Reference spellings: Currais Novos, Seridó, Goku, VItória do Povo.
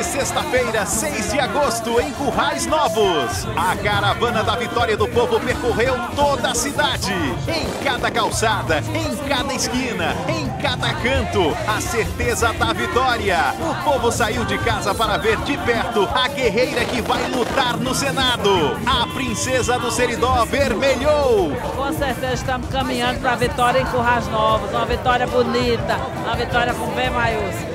de sexta-feira, 6 de agosto, em Currais Novos. A caravana da vitória do povo percorreu toda a cidade. Em cada calçada, em cada esquina, em cada canto, a certeza da vitória. O povo saiu de casa para ver de perto a guerreira que vai lutar no Senado. A princesa do Seridó vermelhou. Com certeza estamos caminhando para a vitória em Currais Novos. Uma vitória bonita, uma vitória com V maiúsculo.